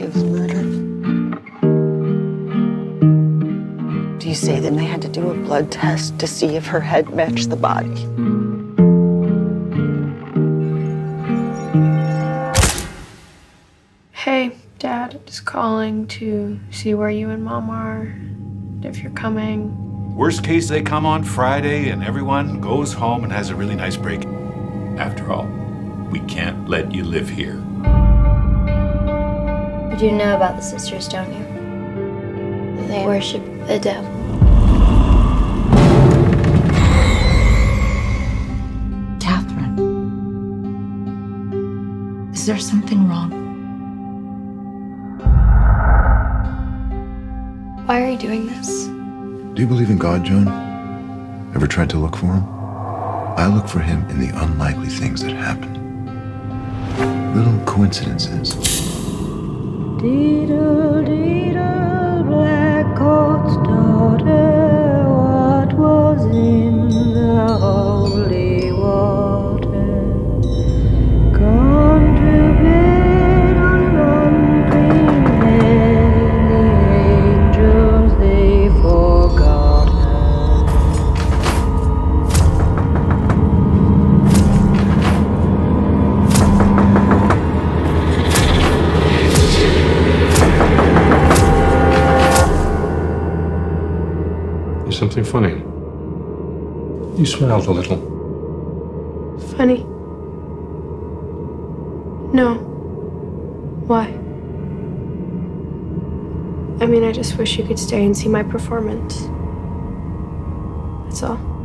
she was murdered. Do you say then they had to do a blood test to see if her head matched the body? Hey, Dad, just calling to see where you and Mom are, if you're coming. Worst case, they come on Friday and everyone goes home and has a really nice break. After all, we can't let you live here. You do know about the sisters, don't you? They worship the devil. Catherine, is there something wrong? Why are you doing this? Do you believe in God, Joan? Ever tried to look for him? I look for him in the unlikely things that happen. Little coincidences. Deedle, Blackcoat's daughter, what was in the holy water? Gone to bed on wandering head, the angels, they forgot something funny. You smiled a little. Funny? No. Why? I mean, I just wish you could stay and see my performance. That's all.